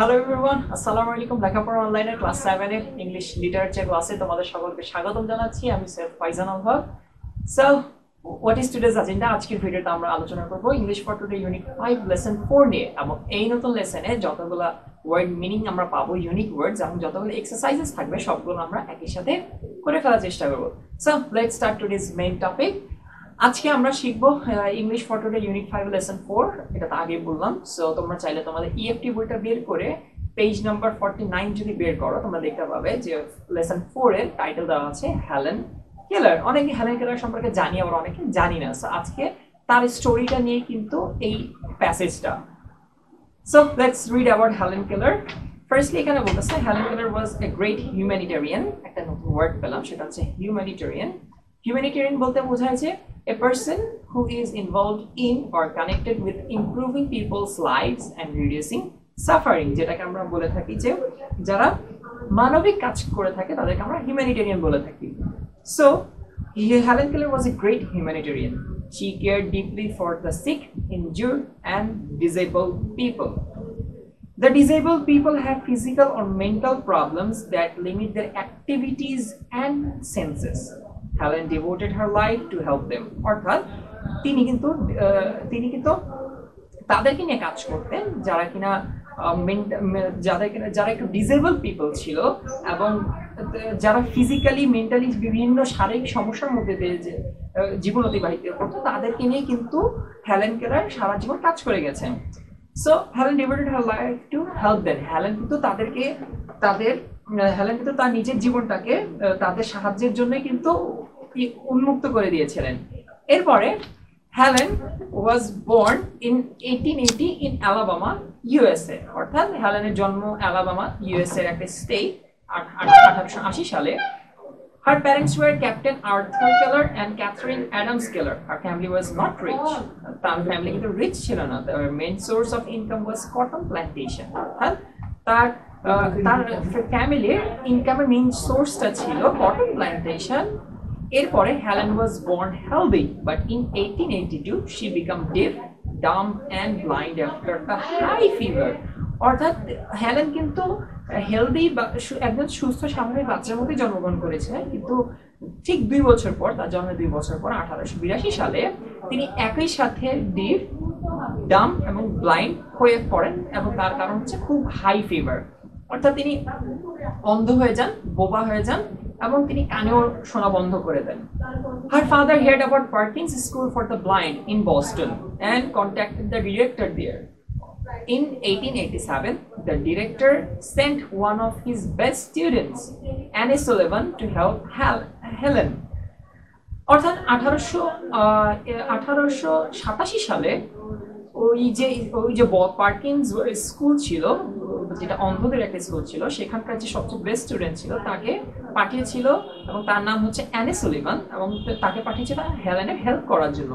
Hello everyone, আসসালামু আলাইকুম। লেখাপড়া অনলাইনে ক্লাস 7 এর ইংলিশ লিটারেচার ক্লাসে তোমাদের সকলকে স্বাগতম জানাচ্ছি। আমি sir Faizanul Haque. So what is today's agenda? আজকের ভিডিওতে আমরা আলোচনা করব English for today unit 5 lesson 4 নিয়ে, এবং এই নতুন লেসনে যতগুলো ওয়ার্ড মিনিং আমরা পাবো, ইউনিক ওয়ার্ডস, এবং যতগুলো এক্সারসাইজেস থাকবে সবগুলো আমরা একই সাথে করে ফেলার চেষ্টা করব। So let's start today's main topic. আজকে আমরা শিখব English for today unit 5 lesson 4, এটা তো আগে বললাম। সো তোমরা চাইলে তোমাদের ইএফটি বইটা বের করে পেজ নাম্বার 49 যদি বের করো, তোমরা দেখতে পাবে যে লেসন 4 এর টাইটেল দেওয়া আছে হেলেন কেলার। অনেকে হেলেন কেলার সম্পর্কে জানি, আবার অনেকে জানি না। সো আজকে তার স্টোরিটা নিয়ে কিন্তু এই প্যাসেজটা। So let's read about Helen Keller. Firstly এখানে বলতেছে Helen Keller was a great humanitarian. একটা নতুন ওয়ার্ড পেলাম, সেটা হচ্ছে হিউম্যানিটেরিয়ান। হিউম্যানিটেরিয়ান বলতে বোঝায় যে a person who is involved in or connected with improving people's lives and reducing suffering, যেটাকে আমরা বলে থাকি যে যারা মানবিক কাজ করে থাকে তাদেরকে আমরা হিউম্যানিটেরিয়ান বলে থাকি। So Helen Keller was a great humanitarian. She cared deeply for the sick, injured and disabled people. The disabled people have physical or mental problems that limit their activities and senses. Helen devoted her life to help them. অর্থাৎ তিনি কিন্তু তাদেরকে নিয়ে কাজ করতেন যারা একটু disable people ছিল, এবং যারা ফিজিক্যালি মেন্টালি বিভিন্ন শারীরিক সমস্যার মধ্যে দিয়ে যে জীবন অতিবাহিত করতো তাদেরকে নিয়ে কিন্তু হেলেন কেলার সারা জীবন কাজ করে গেছেন। So Helen devoted her life to help them. Helen কিন্তু তার নিজের জীবনটাকে তাদের সাহায্যের জন্য কিন্তু উন্মুক্ত করে দিয়েছিলেন। এরপরে Helen was born in 1880 in Alabama, USA. অর্থাৎ হেলেনের জন্ম অ্যালাবামা, ইউএসএ এর একটা স্টেট, 1880 সালে। Her parents were Captain Arthur Keller and Catherine Adams Keller. Her family was not rich. তার ফ্যামিলি কিন্তু রিচ ছিল না। তার main source of income was cotton plantation. অর্থাৎ তার ফ্যামিলির ইনকামের মেইন সোর্সটা ছিল কটন প্ল্যান্টেশন। এরপরে Helen was born healthy, but in 1882 she became deaf, dumb and blind after the high fever. অর্থাৎ হেলেন কিন্তু হেলদি বা একজন সুস্থ স্বাভাবিক বাচ্চার মধ্যে জন্মগ্রহণ করেছিলেন, কিন্তু ঠিক 2 বছর পর, তার জন্মের 2 বছর পর 1882 সালে তিনি একই সাথে ডিফ, ডাম এবং ব্লাইন্ড হয়ে পড়েন, এবং তার কারণ হচ্ছে খুব হাই ফিভার। অর্থাৎ তিনি অন্ধ হয়ে যান, বোবা হয়ে যান, এবং তিনি কানেও শোনা বন্ধ করে দেন। Her father heard about Parkinson's School for the Blind in Boston and contacted the director there. In 1887, the director sent one of his best students, Annie Sullivan, to help Helen. অর্থাৎ 1887 সালে ওই যে পার্কিন্স স্কুল ছিল, যেটা অন্ধদের একটা school ছিল, সেখানকার যে সবচেয়ে বেস্ট স্টুডেন্ট ছিল তাকে পাঠিয়েছিল, এবং তার নাম হচ্ছে অ্যানি সুলিভান, এবং তাকে পাঠিয়েছিল হেলেনের হেল্প করার জন্য।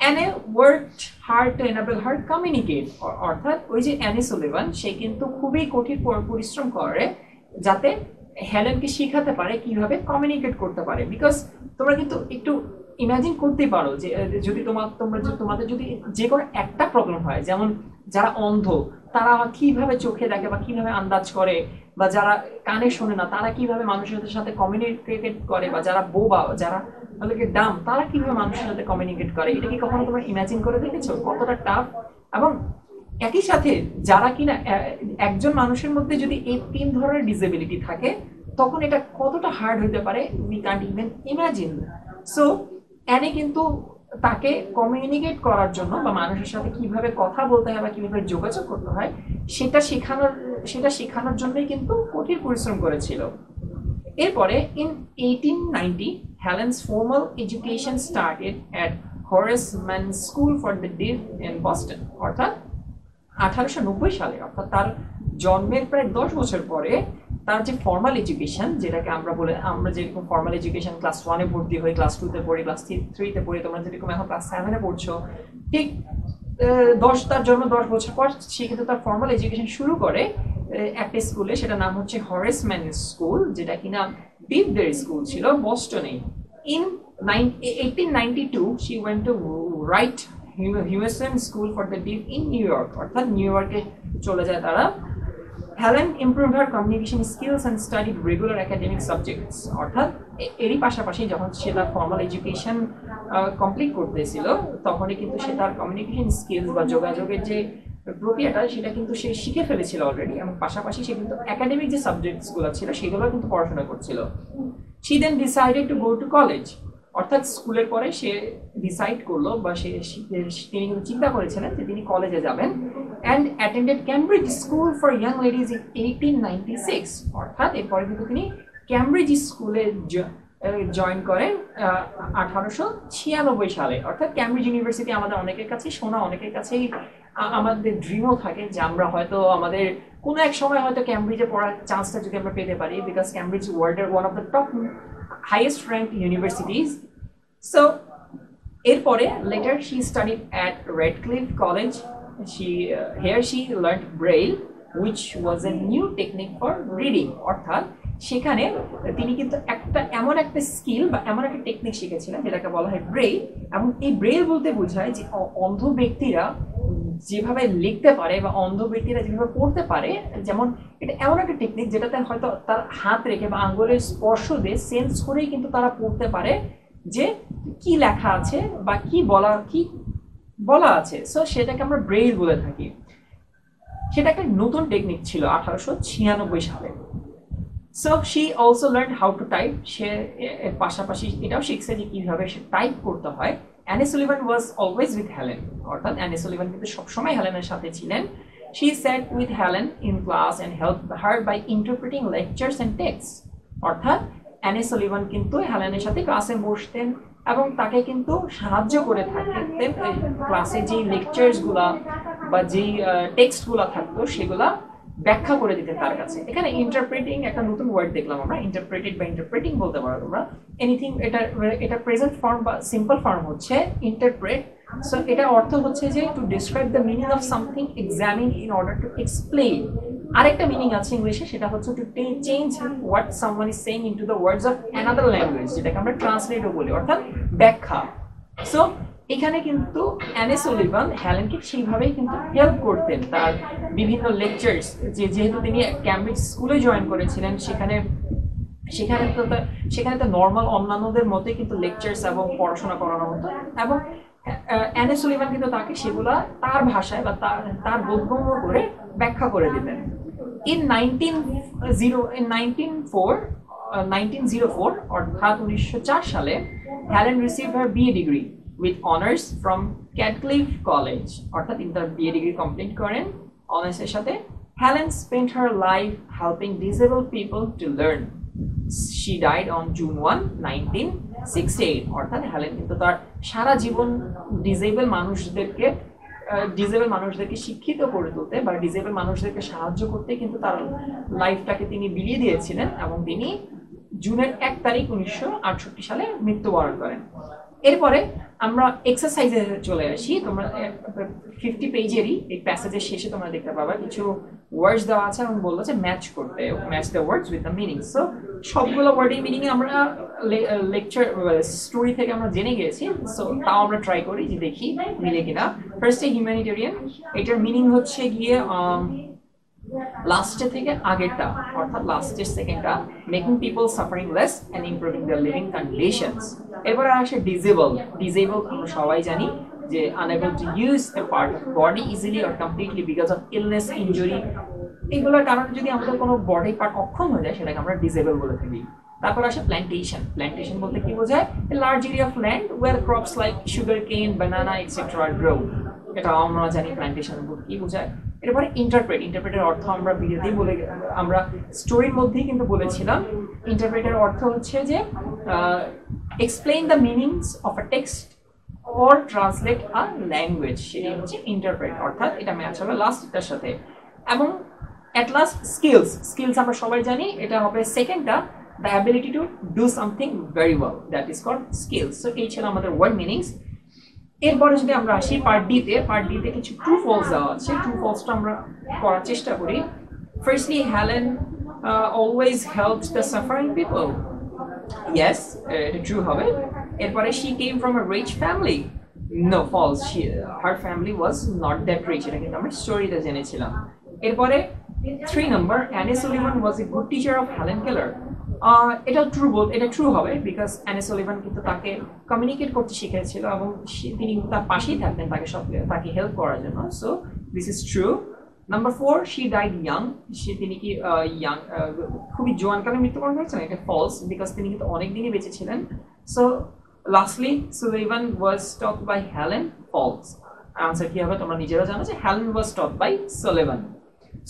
Annie worked hard to enable her communicate. অর্থাৎ ওই যে অ্যানি সুলিভান, সে কিন্তু খুবই কঠিন পরিশ্রম করে যাতে হেলেনকে শেখাতে পারে কিভাবে কমিউনিকেট করতে পারে। বিকজ তোমরা কিন্তু একটু ইমাজিন করতে পারো যে যদি তোমাদের যদি যে কোনো একটা প্রবলেম হয়, যেমন যারা অন্ধ তারা কিভাবে চোখে দেখে বা কিভাবে আন্দাজ করে, বা যারা কানে শোনে না তারা কিভাবে মানুষের সাথে কমিউনিকেট করে, বা যারা বোবা, যারা ডাম, তারা কিভাবে মানুষের সাথে কমিউনিকেট করে, এটা কি কখনো তোমরা ইমাজিন করে দেখেছো কতটা টাফ? এবং একই সাথে যারা কিনা একজন মানুষের মধ্যে যদি এই 3 ধরনের ডিসেবিলিটি থাকে তখন এটা কতটা হার্ড হতে পারে, we can't even imagine. So Annie কিন্তু তাকে কমিউনিকেট করার জন্য বা মানুষের সাথে কিভাবে কথা বলতে হয় বা কিভাবে যোগাযোগ করতে হয় সেটা শেখানোর জন্যই কিন্তু কঠিন পরিশ্রম করেছিল। এরপরে in 1890 Helen's formal education started at Horace Mann's school for the deaf in Boston. অর্থাৎ 1890 সালে, অর্থাৎ তার জন্মের প্রায় 10 বছর পরে, তার যে ফর্মাল এডুকেশন, যেটাকে আমরা যেরকম ফর্মাল এডুকেশন ক্লাস 1 এ ভর্তি হই, ক্লাস 2 তে পড়ি, ক্লাস 3 তে পড়ি, তোমরা যেরকম এখন ক্লাস 7 এ পড়ছো, ঠিক তার জন্ম 10 বছর পর সে কিন্তু তার ফর্মাল এডুকেশন শুরু করে একটা স্কুলে, সেটা নাম হচ্ছে হোরাস ম্যানস স্কুল, যেটা কিনা ডিফদের স্কুল ছিল বস্টনে। In 1892 she went to Wright Horace Mann's School for the Deaf in New York. অর্থাৎ নিউ ইয়র্কে চলে যায় তারা, Helen improved her communication skills and studied regular academic subjects. অর্থাৎ এরই পাশাপাশি যখন সে তার ফর্মাল এডুকেশন কমপ্লিট করতেছিল তখনই কিন্তু সে তার কমিউনিকেশন স্কিলস বা যোগাযোগের যে প্রক্রিয়াটা সেটা কিন্তু সে শিখে ফেলেছিল অলরেডি, এবং পাশাপাশি সে কিন্তু একাডেমিক যে সাবজেক্টসগুলো ছিল সেগুলো কিন্তু পড়াশোনা করছিল। She then decided to go to college. অর্থাৎ স্কুলের পরে সে ডিসাইড করলো বা সে তিনি কিন্তু চিন্তা করেছিলেন যে তিনি কলেজে যাবেন। And attended Cambridge School for Young Ladies in 1896. অর্থাৎ এরপরে কিন্তু তিনি ক্যামব্রিজ স্কুলে জয়েন করেন 1896 সালে। অর্থাৎ ক্যামব্রিজ ইউনিভার্সিটি আমাদের অনেকের কাছে শোনা, অনেকের কাছেই আমাদের ড্রিমও থাকে যে আমরা হয়তো আমাদের কোনো এক সময় হয়তো ক্যামব্রিজে পড়ার চান্সটা যদি আমরা পেতে পারি, বিকজ ক্যামব্রিজ ওয়ার্ল্ডের one of the top highest ranked universities. So, later she studied at Radcliffe College. Here she learned Braille, which was a new technique for reading. অর্থাৎ সেখানে তিনি কিন্তু এমন একটা স্কিল বা এমন একটা টেকনিক শিখেছিলেন যেটাকে বলা হয় Braille, এবং এই Braille বলতে বোঝায় যে অন্ধ ব্যক্তিরা যেভাবে লিখতে পারে বা অন্ধ ব্যক্তিরা যেভাবে পড়তে পারে, যেমন এটা এমন একটা টেকনিক যেটাতে হয়তো তার হাত রেখে বা আঙ্গুলের স্পর্শ দিয়ে সেন্স করেই কিন্তু তারা পড়তে পারে যে কি লেখা আছে বা কি বলা আছে। সো সেটাকে আমরা ব্রেইল বলে থাকি। সেটা একটা নতুন টেকনিক ছিল 1896 সালে। So she also learn how to type. সে এর পাশাপাশি এটাও শিখছে যে কীভাবে সে টাইপ করতে হয়। Annie Sullivan was always with Helen. অর্থাৎ Annie Sullivan কিন্তু সবসময় হেলেনের সাথে ছিলেন। She sat with Helen in class and helped her by interpreting lectures and texts. অর্থাৎ Annie Sullivan কিন্তু হেলেনের সাথে ক্লাসে বসতেন এবং তাকে কিন্তু সাহায্য করে থাকতেন। ক্লাসে যে লেকচারসগুলো বা যেই টেক্সটগুলো থাকতো সেগুলো ব্যাখ্যা করে দিতেন তার কাছে। এখানে ইন্টারপ্রেটিং একটা নতুন ওয়ার্ড দেখলাম আমরা, ইন্টারপ্রেটেড বা ইন্টারপ্রেটিং বলতে পারো তোমরা এনিথিং। এটা প্রেজেন্ট ফর্ম বা সিম্পল ফর্ম হচ্ছে ইন্টারপ্রেট। সো এটা অর্থ হচ্ছে যে to describe the meaning of something, examine in order to explain. আরেকটা মিনিং আছে ইংলিশে, সেটা হচ্ছে to change what someone is saying into the words of another language, যেটাকে আমরা ট্রান্সলেটও বলি, অর্থাৎ ব্যাখ্যা। সো এখানে কিন্তু অ্যানি সলিভান হেলেনকে সেইভাবেই কিন্তু হেল্প করতেন তার বিভিন্ন লেকচার্স। যেহেতু তিনি ক্যামব্রিজ স্কুলে জয়েন করেছিলেন সেখানে তো নর্মাল অন্যান্যদের মতোই কিন্তু লেকচার্স এবং পড়াশোনা করানো হতো, এবং অ্যানি সলিভান কিন্তু তাকে সেগুলা তার ভাষায় বা তার বোধগম্য করে ব্যাখ্যা করে দিতেন। ইন 1904 অর্থাৎ 1904 সালে Helen receive her BA degree with honors from Radcliffe College. অর্থাৎ তিনি তার বিএ ডিগ্রি কমপ্লিট করেন অনার্সের সাথে। Helen spent her life helping disabled people to learn. She died on June 1, 1968. অর্থাৎ হেলেন কিন্তু তার সারা জীবন ডিসেবল মানুষদেরকে শিক্ষিত করে তুলতে বা ডিসেবল মানুষদেরকে সাহায্য করতে কিন্তু তার লাইফটাকে তিনি বিলিয়ে দিয়েছিলেন, এবং তিনি জুনের 1 তারিখ 1968 সালে মৃত্যুবরণ করেন। এরপরে আমরা এক্সারসাইজে চলে আসি। তোমরা 50 পেজেরই এই প্যাসেজের শেষে তোমরা দেখতে পাবা কিছু ওয়ার্ডস দেওয়া আছে এবং বললো যে ম্যাচ করতে, match the words with the meaning. So সবগুলো ওয়ার্ডের মিনিং আমরা লেকচার স্টোরি থেকে আমরা জেনে গিয়েছি, সো তাও আমরা ট্রাই করি যে দেখি মিলে কিনা। ফার্স্টে হিউম্যানিটেরিয়ান, এটার মিনিং হচ্ছে গিয়ে লাস্টের থেকে আগেরটা, অর্থাৎ লাস্টের সেকেন্ডটা, making people suffering less and improving the living conditions. এবার আসে ডিজেবল। আমরা সবাই জানি যে unable to use the part of body easily or completely because of illness, injury, এগুলোর কারণে যদি আমাদের কোনো বডি পার্ট অক্ষম হয়ে যায় সেটাকে আমরা ডিজেবল বলে থাকি। তারপর আসে প্ল্যান্টেশন বলতে কি বোঝায়? Large area of land where crops like sugar cane, banana etcetera grow. এটা আমরা জানি প্ল্যান্টেশন বলতে কি বোঝায়। এরপরে ইন্টারপ্রেটের অর্থ আমরা ভিডিওতেই আমরা স্টোরির মধ্যেই কিন্তু বলেছিলাম। ইন্টারপ্রেটের অর্থ হচ্ছে যে explain the meanings of a text or translate a language, সেটাই হচ্ছে ইন্টারপ্রেট। অর্থাৎ এটা ম্যাচ হবে লাস্টটার সাথে। এবং অ্যাট লাস্ট স্কিলস আমরা সবাই জানি, এটা হবে সেকেন্ডটা, the ability to do something very well, that is called skills. So এই ছিল আমাদের ওয়ার্ড মিনিংস। এরপরে যদি আমরা আসি পার্ট ডিতে কিছু ট্রু ফলস দেওয়া আছে। ট্রু ফলসটা আমরা করার চেষ্টা করি। Firstly, Helen always helped the suffering people. Yes, এটা ট্রু হবে। এরপরে she came from a rich family. No, false, her family was not that rich. এটা কিন্তু আমরা স্টোরিটা জেনেছিলাম। এরপরে 3 number, Annie Sullivan was a good teacher of Helen Keller. It's true, because Annie Sullivan communicate with her. So this is true. Number 4, she died young. She didn't young. False, because she didn't. So lastly, Sullivan was taught by Helen. False. Answer here, Helen was taught by Sullivan.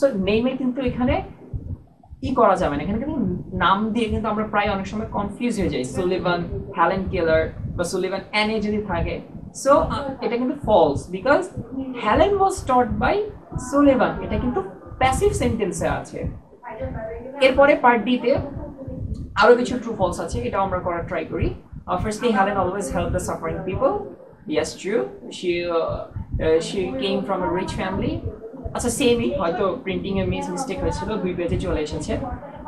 So name it into নাম দিয়ে কিন্তু আমরা প্রায় অনেক সময় confuse হয়ে যাই Sullivan Helen Keller বা সুলিভান অ্যানি যদি থাকে সো এটা কিন্তু false because Helen was taught by Sullivan এটা কিন্তু প্যাসিভ সেন্টেন্সে আছে এরপরে পার্ট ডি তে আরো কিছু ট্রু ফলস আছে এটা আমরা করার ট্রাই করি firstly Helen always help the suffering people yes true she came from a rich family আচ্ছা সেমই হয়তো প্রিন্টিং এ মিস্টেক হয়েছিল দুই পেজে চলে এসেছে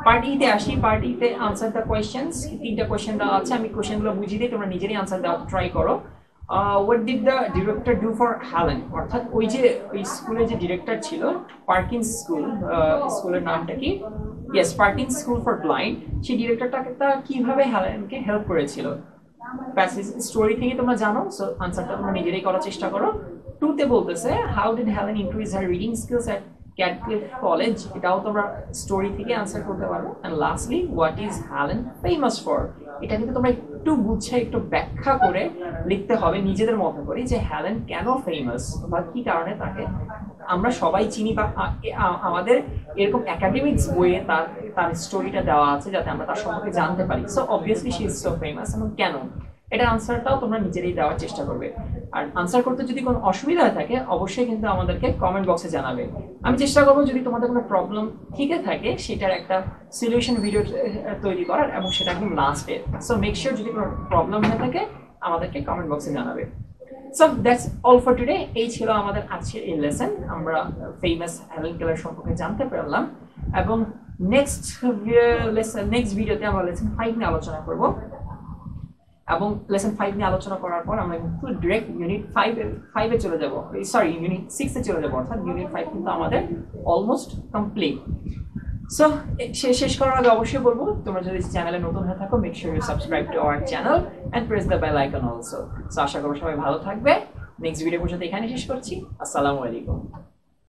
Party the Ashi party they answer the questions. The question the Alchemy question of Bujidi to Nigerian answer the try Koro. What did the director do for Helen? Or that Uji school is a director Chilo, Parkinson's School, School in Nantucky. Yes, Parkinson's School for Blind. She directed Takata Kiva Helen can help for Chilo. Passage story thing to Majano, so answer to Nigeria Koro Chista Koro. Two table to say, how did Helen increase her reading skills at Radcliffe College without our story থেকে answer করতে পারো and lastly what is Helen famous for এটা কিন্তু তোমরা একটু বুঝে একটু ব্যাখ্যা করে লিখতে হবে নিজেদের মত করে যে Helen কেন famous বা কি কারণে তাকে আমরা সবাই চিনি বা আমাদের এরকম একাডেমিক্স বইয়ে তার স্টোরিটা দেওয়া আছে যাতে আমরা তার সম্পর্কে জানতে পারি so obviously she is so famous and কেন এটা আনসারটাও তোমরা নিজেরাই দেওয়ার চেষ্টা করবে আর আনসার করতে যদি কোনো অসুবিধা থাকে অবশ্যই কিন্তু আমাদেরকে কমেন্ট বক্সে জানাবে আমি চেষ্টা করব যদি তোমাদের কোনো প্রবলেম ঠিকই থাকে সেটার একটা সলিউশন ভিডিও তৈরি করার এবং সেটা একদম লাস্টে সো মেক শিওর যদি কোনো প্রবলেম না থাকে আমাদেরকে কমেন্ট বক্সে জানাবে so that's all for today এই ছিল আমাদের আজকের এই লেসন আমরা ফেমাস হেলেন কেলার সম্পর্কে জানতে পারলাম এবং নেক্সট ভিডিওতে আমরা লেসন 5 নিয়ে আলোচনা করব এবং লেসন 5 নিয়ে আলোচনা করার পর আমরা একটু ডাইরেক্ট ইউনিট 5 এ চলে যাব সরি ইউনিট 6 এ চলে যাব অর্থাৎ ইউনিট 5 কিন্তু আমাদের অলমোস্ট কমপ্লিট সো শেষ করার আগে অবশ্যই বলবো তোমরা যদি চ্যানেলে নতুন হয়ে থাকো make sure you subscribe to our channel and press the bell icon also so আশা করি সবাই ভালো থাকবে নেক্সট ভিডিও পর্যন্ত এখানেই শেষ করছি আসসালামু আলাইকুম